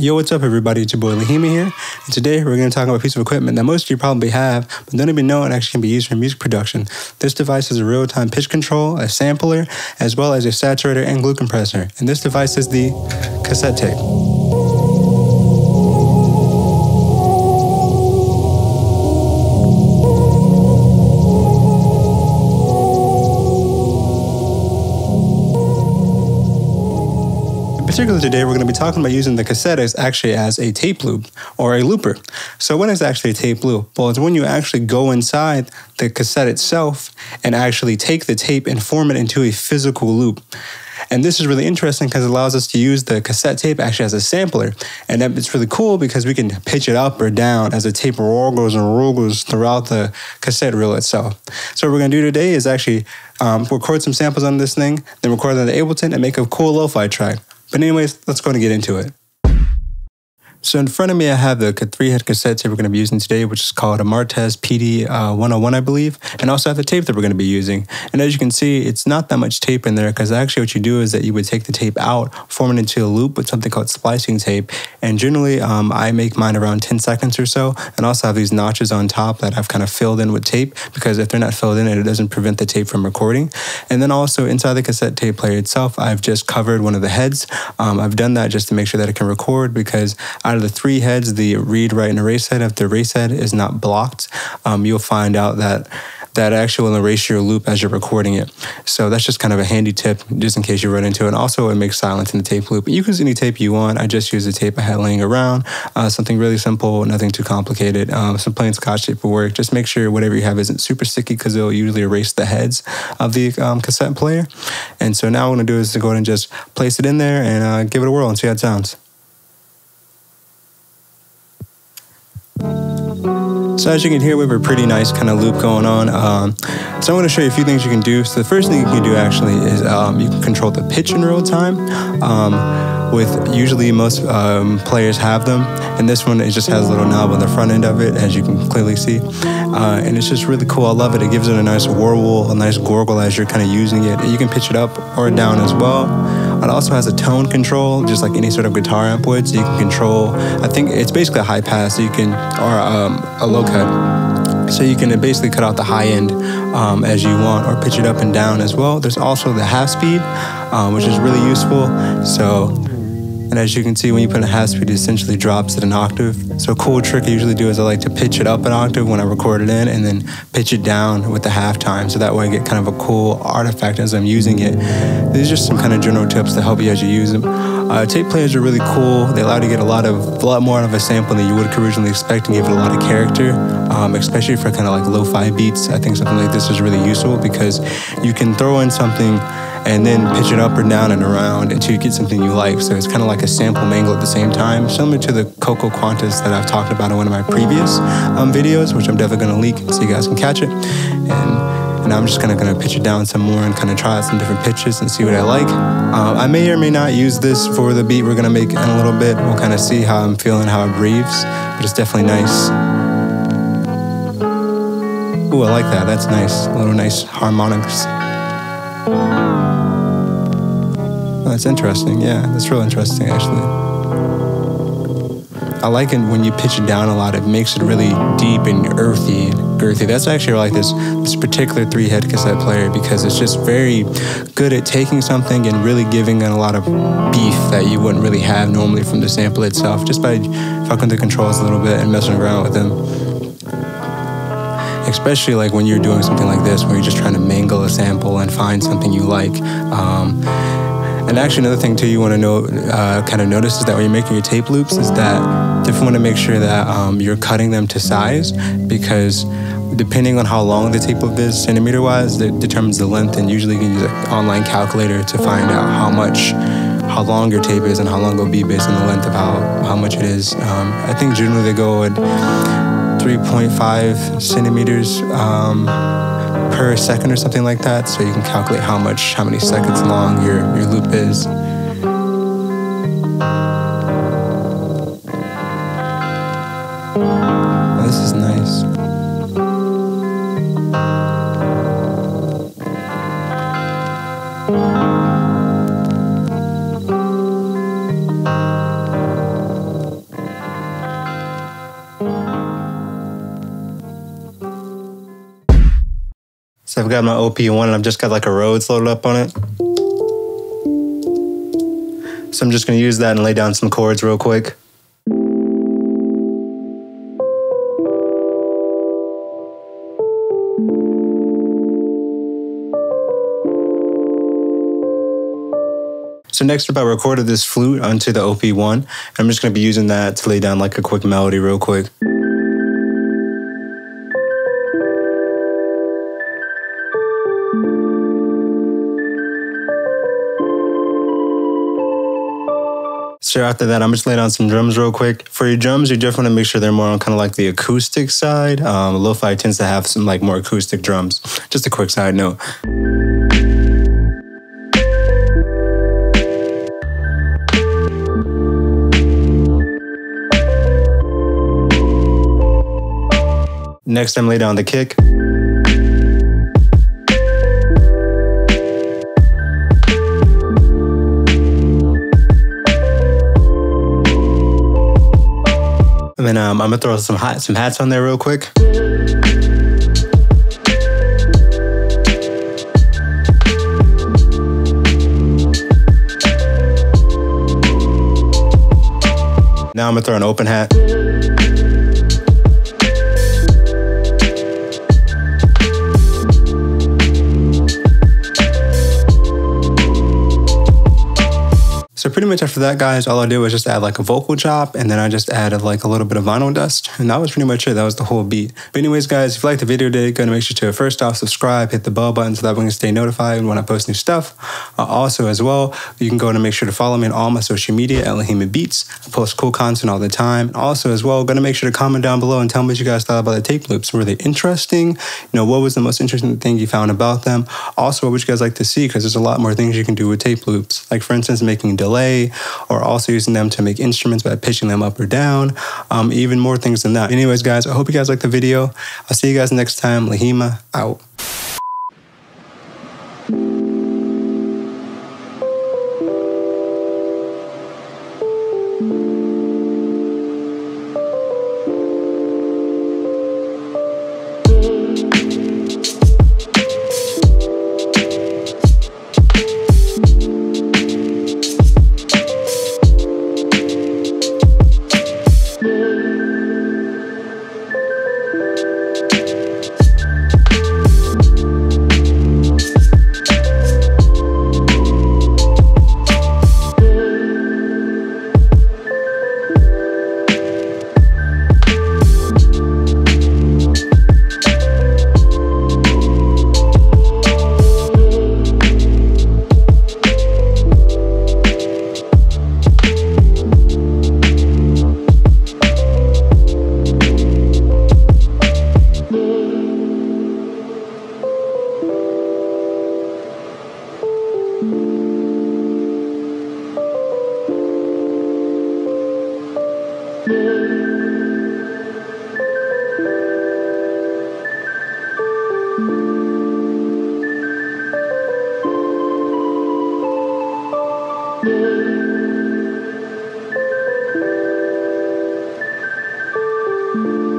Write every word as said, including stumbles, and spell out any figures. Yo, what's up everybody, it's your boy Laghima here, and today we're going to talk about a piece of equipment that most of you probably have, but don't even know it actually can be used for music production. This device has a real-time pitch control, a sampler, as well as a saturator and glue compressor, and this device is the cassette tape. Particularly today, we're going to be talking about using the cassette actually as a tape loop or a looper. So what is actually a tape loop? Well, it's when you actually go inside the cassette itself and actually take the tape and form it into a physical loop. And this is really interesting because it allows us to use the cassette tape actually as a sampler. And it's really cool because we can pitch it up or down as the tape rolls and rolls throughout the cassette reel itself. So what we're going to do today is actually um, record some samples on this thing, then record it on the Ableton and make a cool lo-fi track. But anyways, let's go and get into it. So in front of me, I have the three-head cassette tape we're going to be using today, which is called a Martez P D one oh one, I believe, and also have the tape that we're going to be using. And as you can see, it's not that much tape in there because actually what you do is that you would take the tape out, form it into a loop with something called splicing tape. And generally, um, I make mine around ten seconds or so, and also have these notches on top that I've kind of filled in with tape because if they're not filled in, it doesn't prevent the tape from recording. And then also inside the cassette tape player itself, I've just covered one of the heads. Um, I've done that just to make sure that it can record because I Out of the three heads, the read, write, and erase head, if the erase head is not blocked, um, you'll find out that that actually will erase your loop as you're recording it. So that's just kind of a handy tip just in case you run into it. And also, it makes silence in the tape loop. You can use any tape you want. I just use the tape I had laying around. Uh, something really simple, nothing too complicated. Um, some plain Scotch tape will work. Just make sure whatever you have isn't super sticky because it'll usually erase the heads of the um, cassette player. And so now what I'm going to do is to go ahead and just place it in there and uh, give it a whirl and see how it sounds. So as you can hear, we have a pretty nice kind of loop going on. Um, so I'm going to show you a few things you can do. So the first thing you can do actually is um, you can control the pitch in real time. Um, with usually most um, players have them, and this one it just has a little knob on the front end of it, as you can clearly see. Uh, and it's just really cool. I love it. It gives it a nice warble, a nice gorgle as you're kind of using it. You can pitch it up or down as well. It also has a tone control, just like any sort of guitar amp would, so you can control, I think it's basically a high pass, so you can, or um, a low cut. So you can basically cut out the high end um, as you want, or pitch it up and down as well. There's also the half speed, um, which is really useful. So. And as you can see, when you put in a half speed, it essentially drops it an octave. So a cool trick I usually do is I like to pitch it up an octave when I record it in and then pitch it down with the half time. So that way I get kind of a cool artifact as I'm using it. These are just some kind of general tips to help you as you use them. Uh, tape players are really cool. They allow you to get a lot of, a lot more out of a sample than you would originally expect and give it a lot of character, um, especially for kind of like lo-fi beats. I think something like this is really useful because you can throw in something and then pitch it up or down and around until you get something you like. So it's kind of like a sample mangle at the same time, similar to the Cocoquantus that I've talked about in one of my previous um, videos, which I'm definitely going to link so you guys can catch it. And, and I'm just kind of going to pitch it down some more and kind of try out some different pitches and see what I like. Uh, I may or may not use this for the beat we're going to make in a little bit. We'll kind of see how I'm feeling, how it breathes, but it's definitely nice. Ooh, I like that. That's nice. A little nice harmonics. That's interesting, yeah. That's real interesting, actually. I like it when you pitch it down a lot. It makes it really deep and earthy and girthy. That's actually like this, this particular three-head cassette player because it's just very good at taking something and really giving it a lot of beef that you wouldn't really have normally from the sample itself just by fucking the controls a little bit and messing around with them. Especially like when you're doing something like this, where you're just trying to mangle a sample and find something you like. Um, and actually another thing too you want to know, uh, kind of notice is that when you're making your tape loops is that you want to make sure that um, you're cutting them to size because depending on how long the tape loop is centimeter-wise, that determines the length, and usually you can use an online calculator to find out how much how long your tape is and how long it'll be based on the length of how, how much it is. Um, I think generally they go at three point five centimeters um, per second or something like that, so you can calculate how much, how many seconds long your, your loop is. Oh, this is nice. So I've got my O P one and I've just got like a Rhodes loaded up on it. So I'm just gonna use that and lay down some chords real quick. So next up, I recorded this flute onto the O P one, and I'm just gonna be using that to lay down like a quick melody real quick. So after that, I'm just laying on some drums real quick. For your drums, you definitely want to make sure they're more on kind of like the acoustic side. Um, Lo-fi tends to have some like more acoustic drums. Just a quick side note. Next, I'm laying down the kick. And then um, I'm gonna throw some hot, some hats on there real quick. Now I'm gonna throw an open hat. So pretty much after that, guys, all I did was just add like a vocal chop, and then I just added like a little bit of vinyl dust, and that was pretty much it. That was the whole beat. But anyways, guys, if you liked the video today, go and make sure to first off subscribe, hit the bell button so that we can stay notified when I post new stuff. Uh, also as well, you can go and make sure to follow me on all my social media at Laghima Beats. I post cool content all the time. And also as well, go and make sure to comment down below and tell me what you guys thought about the tape loops. Were they interesting? You know, what was the most interesting thing you found about them? Also, what would you guys like to see? Because there's a lot more things you can do with tape loops. Like for instance, making delay. Delay, or also using them to make instruments by pitching them up or down, um, even more things than that. Anyways, guys, I hope you guys liked the video. I'll see you guys next time. Laghima out. Thank you.